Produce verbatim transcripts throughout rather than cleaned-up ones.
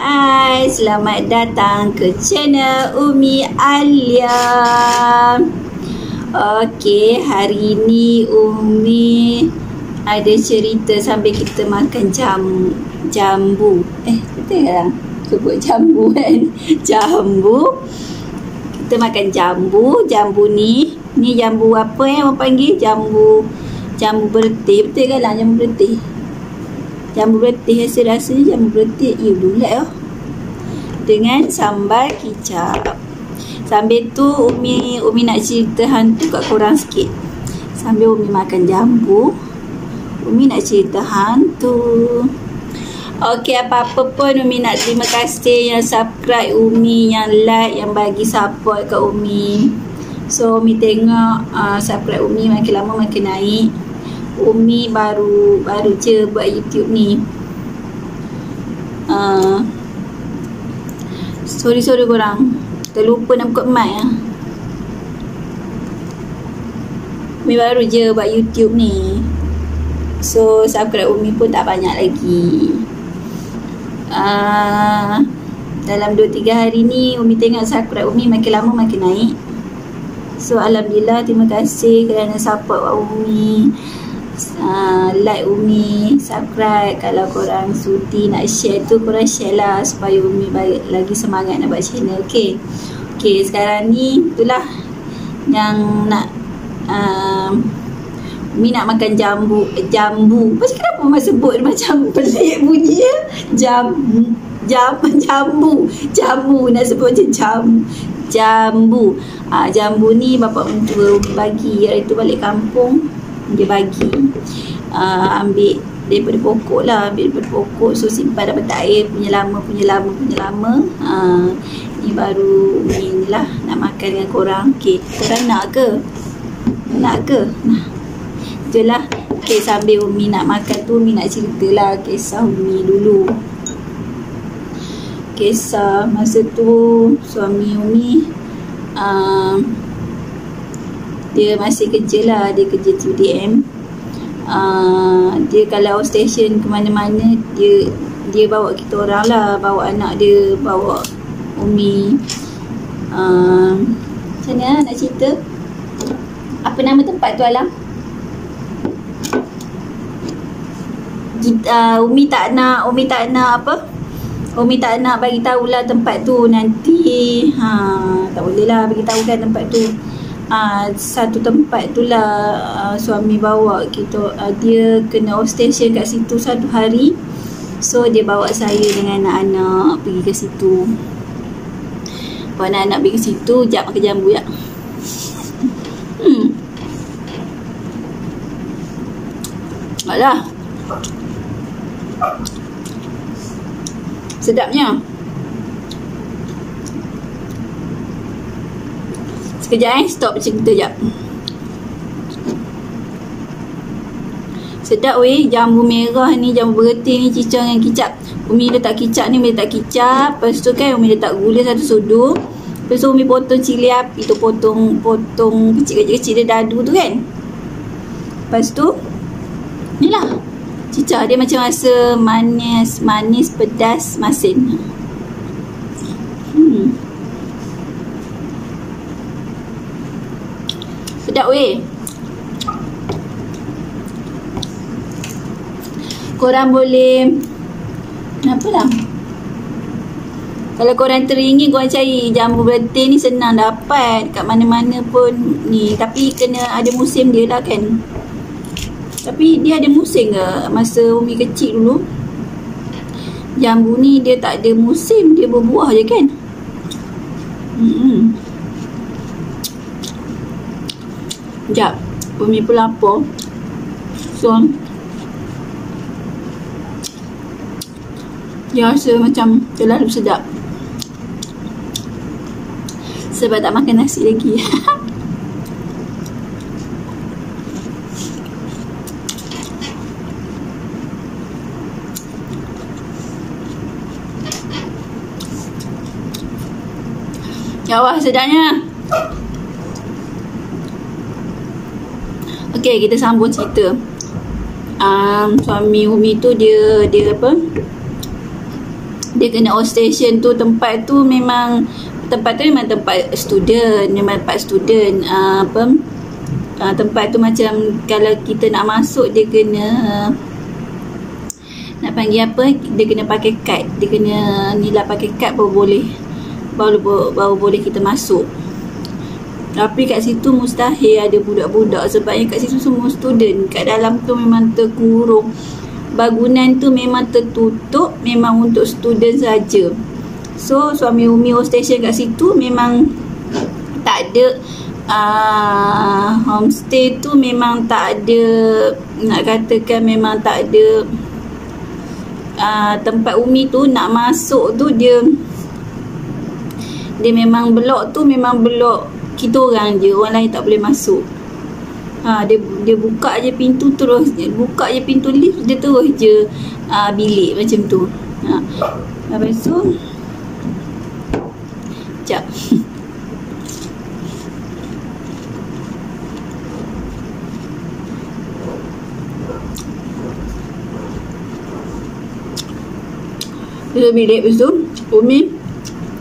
Hai, selamat datang ke channel Umi Alia. Okey, hari ni Umi ada cerita sambil kita makan jam, jambu. Eh, betul lah sebut jambu kan? Jambu. Kita makan jambu. Jambu ni, ni jambu apa eh orang panggil? Jambu jambu beretih. Betul kan lah jambu beretih? Jambu beretih saya rasa ni jambu beretih. Iu bulat oh. Dengan sambal kicap. Sambil tu Umi Umi nak cerita hantu kat korang sikit. Sambil Umi makan jambu, Umi nak cerita hantu. Okey, apa-apa pun Umi nak terima kasih yang subscribe Umi, yang like, yang bagi support kat Umi. So Umi tengok uh, subscribe Umi makin lama makin naik. Umi baru baru je buat YouTube ni. Uh, sorry sorry korang, terlupa nak buka mic ah. Umi baru je buat YouTube ni. So subscribe Umi pun tak banyak lagi. Uh, dalam dua tiga hari ni Umi tengok subscribe Umi makin lama makin naik. So alhamdulillah, terima kasih kerana support Umi. Uh, like Umi, subscribe. Kalau korang sudi nak share tu, korang share lah supaya Umi balik lagi semangat nak buat channel. Okay, okay, sekarang ni itulah yang nak uh, Umi nak makan jambu. Jambu macam kenapa Umi sebut macam pelik bunyi ya? Jambu jam, Jambu Jambu nak sebut macam jambu. Jambu uh, Jambu ni bapak mentua Umi bagi hari tu balik kampung. Dia bagi uh, ambil daripada pokok lah, ambil daripada pokok, so simpan dapat air punya lama punya lama punya lama. Uh, ni baru ni lah nak makan dengan korang. Okay, korang nak ke? Nak ke? Nah, je lah. Okay, sambil Umi nak makan tu, Umi nak ceritalah kisah Umi dulu. Kisah masa tu suami Umi uh, dia masih kerja lah, dia kerja T D M. Uh, dia kalau outstation ke mana-mana, dia dia bawa kita orang lah, bawa anak dia, bawa Umi. Uh, macam mana nak cerita? Apa nama tempat tu Alam? Uh, Umi tak nak, Umi tak nak apa? Umi tak nak bagi tahulah tempat tu nanti. Ha, tak boleh lah bagi tahu kan tempat tu. Uh, satu tempat tu lah uh, suami bawa kita. Uh, dia kena off station kat situ satu hari, so dia bawa saya dengan anak-anak pergi ke situ. Bawa anak-anak pergi ke situ. Jap makan jambu ya. Hmm. Alah, sedapnya. Sekejap eh, stop cerita jap. Sedap weh, jambu merah ni, jambu beretih ni, cicau dengan kicap. Umi letak kicap ni, Umi letak kicap. Lepas tu kan Umi letak gula satu sudu. Lepas tu Umi potong cili api tu, potong potong kecil-kecil dia dadu tu kan. Lepas tu ni lah cicau dia macam rasa manis, manis pedas masin. Hmm. Sedap weh. Korang boleh apa lah, kalau korang teringin korang cari jambu beretih ni senang dapat kat mana-mana pun ni. Tapi kena ada musim dia lah kan. Tapi dia ada musim ke? Masa Umi kecil dulu, jambu ni dia tak ada musim, dia berbuah je kan. Hmm. Sekejap, Umi pun lapar. So dia rasa macam terlalu sedap sebab tak makan nasi lagi. Ya Allah, sedapnya. Okey, kita sambung cerita. Um, suami Umi tu dia dia apa? dia kena outstation tu, tempat tu memang tempat tu memang tempat student, memang tempat student uh, apa uh, tempat tu macam kalau kita nak masuk dia kena uh, nak panggil apa, dia kena pakai kad, dia kena nilai pakai kad baru boleh baru, baru boleh kita masuk. Tapi kat situ mustahil ada budak-budak, sebabnya kat situ semua student. Kat dalam tu memang terkurung, bangunan tu memang tertutup, memang untuk student saja. So suami Umi outstation kat situ memang tak ada uh, homestay tu memang tak ada, nak katakan memang tak ada uh, tempat Umi tu nak masuk tu, dia dia memang blok tu memang blok kita orang je, orang lain tak boleh masuk. Ha, dia dia buka je pintu terus, dia buka je pintu lift dia terus je uh, bilik macam tu. Ha. Lepas tu jap. Dia bilik lepas tu Umi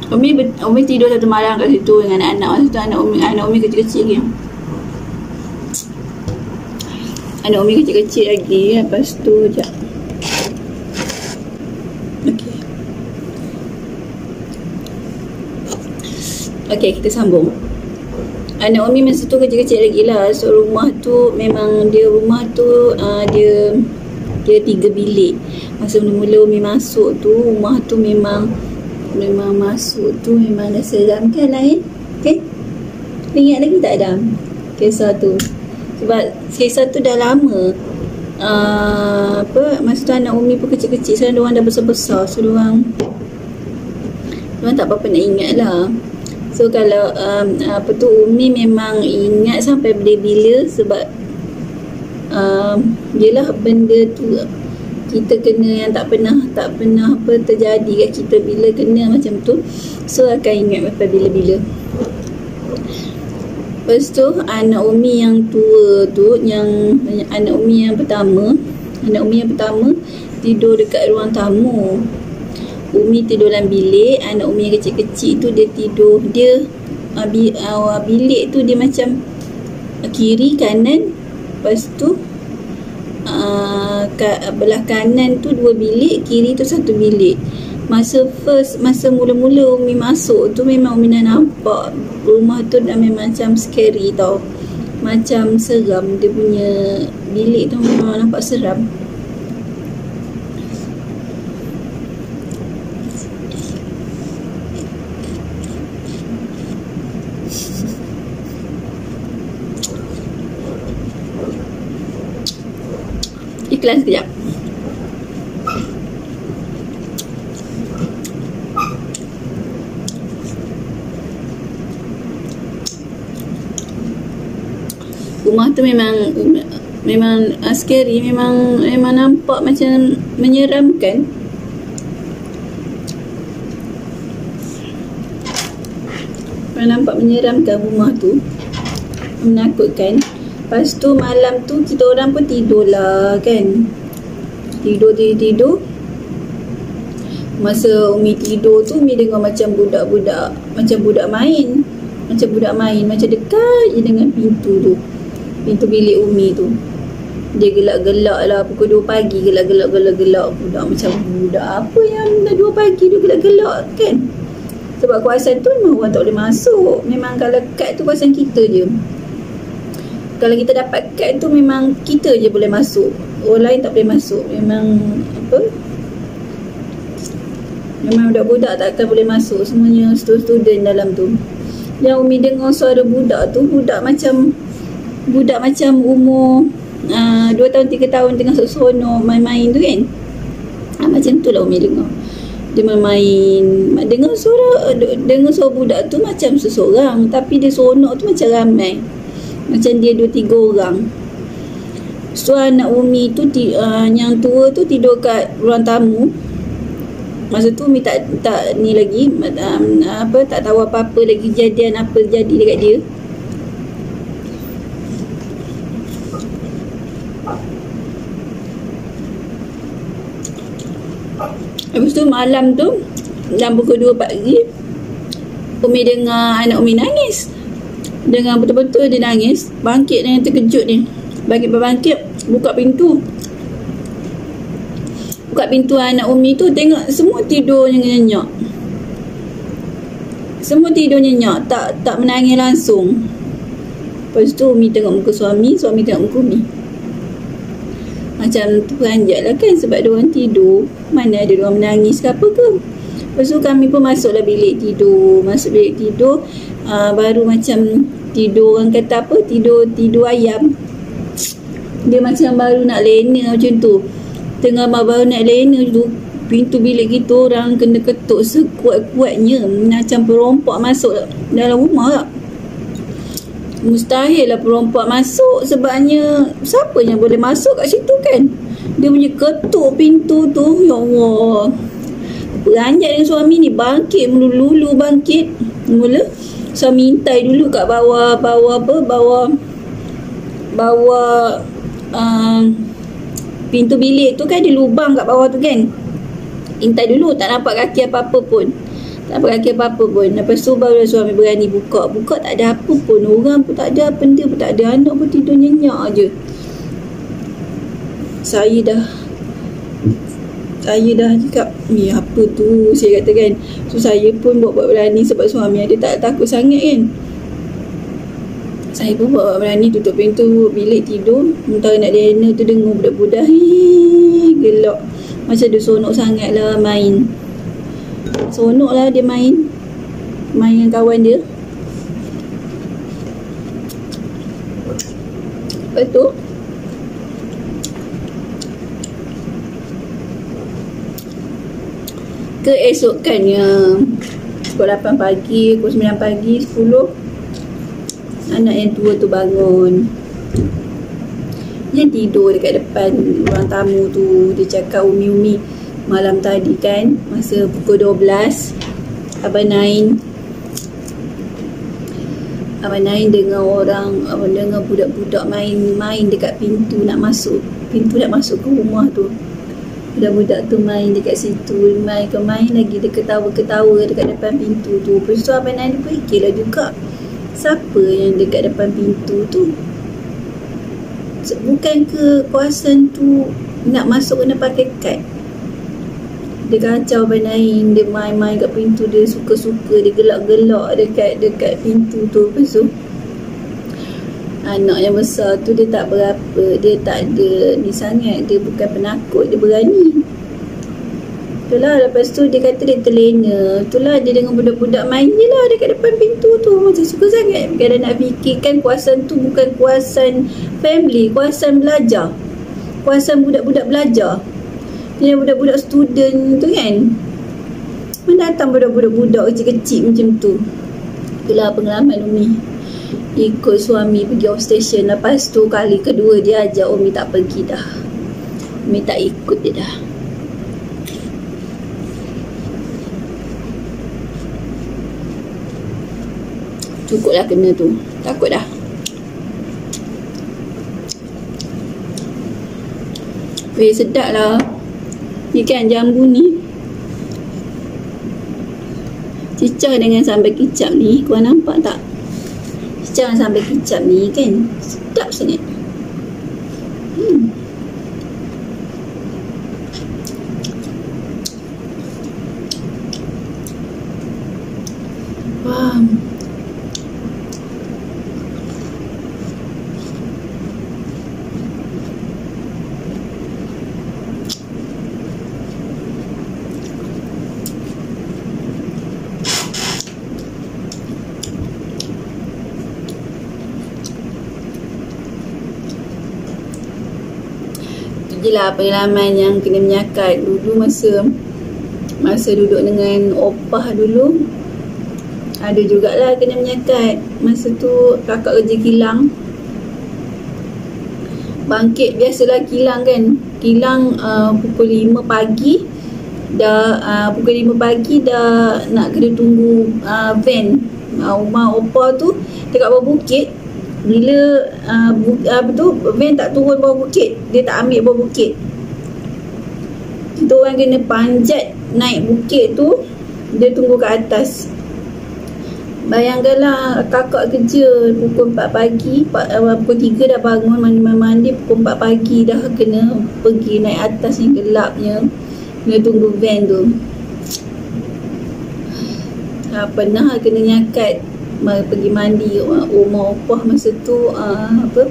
Umi, Umi tidur satu malam kat situ dengan anak-anak. Lepas tu anak Umi, anak Umi kecil-kecil lagi. Anak Umi kecil-kecil lagi. Lepas tu sekejap. Okey. Okey, kita sambung. Anak Umi masa tu kecil-kecil lagi lah. So rumah tu memang dia rumah tu uh, dia dia tiga bilik. Masa mula-mula Umi masuk tu rumah tu memang memang masuk tu memang dah seram kan lain. Okay, ingat lagi tak Adam kisah tu? Sebab kisah tu dah lama. uh, Apa masa tu anak Umi pun kecil-kecil, sekarang diorang dah besar-besar. So diorang Diorang tak apa-apa nak ingat lah. So kalau um, apa tu Umi memang ingat sampai bila-bila. Sebab um, yelah benda tu kita kena yang tak pernah tak pernah apa terjadi kat kita, bila kena macam tu so akan ingat apa bila-bila. Lepas tu anak Umi yang tua tu, yang anak Umi yang pertama, anak Umi yang pertama tidur dekat ruang tamu. Umi tidur dalam bilik, anak Umi yang kecil-kecil tu dia tidur, dia bilik tu dia macam kiri kanan. Lepas tu Uh, kat belah kanan tu dua bilik, kiri tu satu bilik. Masa first, masa mula-mula Umi masuk tu memang Umi dah nampak rumah tu dah memang macam scary tau, macam seram. Dia punya bilik tu memang nampak seram. Iklan sekejap. Rumah tu memang memang uh, scary, memang memang nampak macam menyeramkan. Memang nampak menyeramkan rumah tu, menakutkan. Lepas tu malam tu kita orang pun tidur lah kan. Tidur-tidur-tidur. Masa Umi tidur tu Umi dengar macam budak-budak, macam budak main, macam budak main, macam dekat je dengan pintu tu, pintu bilik Umi tu. Dia gelak-gelak lah pukul dua pagi, gelak-gelak-gelak-gelak. Budak macam budak apa yang dah dua pagi dia gelak-gelak kan. Sebab kawasan tu memang orang tak boleh masuk. Memang kalau kat tu kawasan kita je. Kalau kita dapat kad tu memang kita je boleh masuk, orang lain tak boleh masuk. Memang apa, memang budak-budak tak akan boleh masuk, semuanya student-student dalam tu. Yang Umi dengar suara budak tu, budak macam budak macam umur uh, dua tahun tiga tahun tengah sok-sono main-main tu kan. Ha, macam tu lah Umi dengar dia main-main. Dengar suara dengar suara budak tu macam seseorang, tapi dia seronok tu macam ramai, macam dia dua tiga orang. So anak Umi tu uh, yang tua tu tidur kat ruang tamu. Masa tu Umi tak tak ni lagi um, apa tak tahu apa-apa lagi kejadian apa jadi dekat dia. Lepas tu malam tu, dalam pukul dua pagi, Umi dengar anak Umi nangis. Dengan betul-betul dia nangis. Bangkit dengan terkejut ni. Bangkit berbangkit, buka pintu. Buka pintu anak Umi tu, tengok semua tidur nyenyak. Semua tidur nyenyak, tak tak menangis langsung. Lepas tu Umi tengok muka suami, suami tengok muka Umi. Macam terperanjat lah kan, sebab diorang tidur. Mana ada diorang menangis ke apa ke. Lepas tu kami pun masuklah bilik tidur. Masuk bilik tidur, aa, baru macam tidur, orang kata apa, tidur tidur ayam. Dia macam baru nak lena macam tu. Tengah baru nak lena tu, pintu bilik kita orang kena ketuk sekuat-kuatnya. Macam perompak masuk dalam rumah tak? Mustahil lah perompak masuk, sebabnya siapa yang boleh masuk kat situ kan? Dia punya ketuk pintu tu, ya Allah. Peranjat dengan suami ni, bangkit melulu-lulu bangkit. Mula suami intai dulu kat bawah, bawah apa, bawah, bawah uh, pintu bilik tu kan ada lubang kat bawah tu kan. Intai dulu, tak nampak kaki apa-apa pun. Tak nampak kaki apa-apa pun. Lepas tu baru suami berani buka. Buka tak ada apa pun. Orang pun tak ada, benda pun tak ada. Anak pun tidur nyenyak je. Saya dah Saya dah cakap, ni apa tu, saya kata kan. So saya pun buat-buat berani, sebab suami ada tak takut sangat kan. Saya pun buat-buat berani, tutup pintu bilik tidur. Mentara nak dana tu dengar budak-budak hii, gelak. Macam dia sonok sangat lah main. Sonok lah dia main. Main dengan kawan dia. Lepas tu keesokannya pukul lapan pagi, pukul sembilan pagi, sepuluh, anak yang tua tu bangun. Dia tidur dekat depan ruang tamu tu. Dia cakap, Umi-Umi, malam tadi kan, masa pukul dua belas, Abang Nain Abang Nain dengar orang, Abang dengar budak-budak main-main dekat pintu nak masuk. Pintu nak masuk ke rumah tu. Budak-budak tu main dekat situ. Main ke main lagi, dia ketawa-ketawa dekat depan pintu tu. Lepas tu Abang Nain fikirlah juga, siapa yang dekat depan pintu tu? Bukan ke kawasan tu nak masuk kena pakai kad? Dia kacau Abang Nain. Dia main-main kat pintu, dia suka-suka, dia gelak-gelak dekat dekat pintu tu. Lepas tu anak yang besar tu, dia tak berapa, dia tak ada ni sangat, dia bukan penakut, dia berani. Itulah. Lepas tu dia kata dia terlena. Itulah, dia dengan budak-budak main je lah dekat depan pintu tu. Macam suka sangat. Kadang nak fikirkan kawasan tu bukan kawasan family, kawasan belajar, kawasan budak-budak belajar. Dia budak-budak student tu kan. Mana datang budak-budak kecil-kecil macam tu. Itulah pengalaman Umi. Dia ikut suami pergi off station. Lepas tu kali kedua dia ajak Umi, tak pergi dah. Umi tak ikut dia dah. Cukup lah kena tu. Takut dah. Weh, sedap lah. Ni kan jambu ni, cicah dengan sambal kicap ni. Korang nampak tak? Cicah dengan sambal kicap ni kan sedap sangat. Hmm. Wah. Itulah pengalaman yang kena menyakat. Dulu masa masa duduk dengan opah dulu, ada jugalah kena menyakat. Masa tu kakak kerja kilang. Bangkit biasalah kilang kan. Kilang uh, pukul lima pagi dah, uh, pukul lima pagi dah nak kena tunggu uh, van. Uh, rumah opah tu dekat bawah bukit. Bila uh, bu, uh, apa tu, van tak turun bawah bukit, dia tak ambil bawah bukit. tu orang kena panjat naik bukit tu, dia tunggu kat atas. Bayangkanlah kakak kerja pukul empat pagi, pukul tiga dah bangun, mandi-mandi, pukul empat pagi dah kena pergi naik atas yang gelapnya, kena tunggu van tu. Ha, pernah kena nyakat pergi mandi rumah opah masa tu, ha, apa,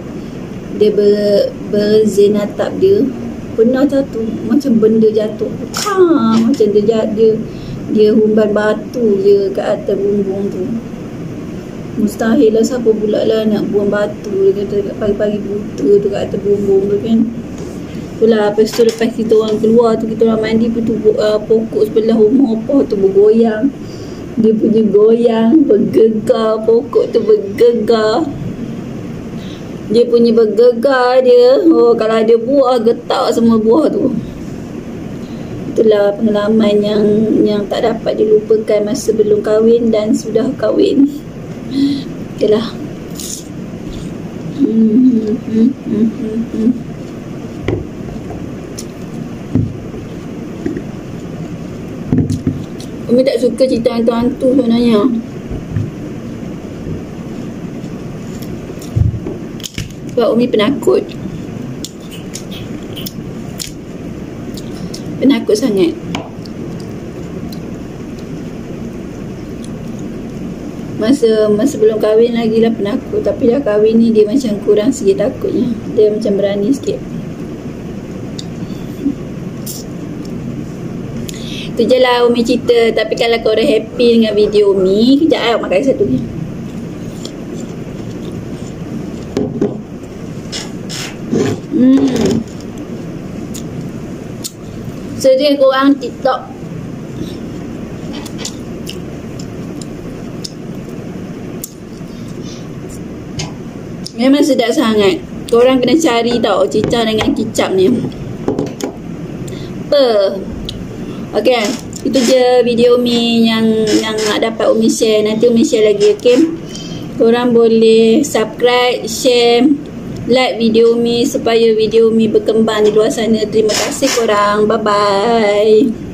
dia ber, berzina atap dia. Pernah jatuh, macam benda jatuh, ha, macam dia dia dia humban batu je kat atas bumbung tu. Mustahil lah siapa pula lah nak buang batu, dia kata pagi-pagi buta tu kat atas bumbung tu kan. Itulah, lepas tu lepas kita orang keluar tu, kita orang mandi pun tu, uh, pokok sebelah rumah opah tu bergoyang. Dia punya goyang, bergegar, pokok tu bergegar. Dia punya bergegar dia, oh, kalau ada buah, getak semua buah tu. Itulah pengalaman yang yang tak dapat dilupakan masa belum kahwin dan sudah kahwin. Itulah. Hmm, hmm, hmm, hmm, hmm. Umi tak suka cerita hantu-hantu sebenarnya. Sebab Umi penakut. Penakut sangat. Masa masa belum kahwin lagi lah penakut. Tapi dah kahwin ni dia macam kurang sikit takutnya. Dia macam berani sikit. Itu je lah Umi cerita. Tapi kalau korang happy dengan video Umi, kejap makan satu ni. Hmm. Sedia korang TikTok. Memang sedap sangat. Korang kena cari tau cicah dengan kicap ni. Apa? Okey, itu je video Umi yang yang nak dapat Umi share. Nanti Umi share lagi, okey. Korang boleh subscribe, share, like video Umi supaya video Umi berkembang di luar sana. Terima kasih korang. Bye-bye.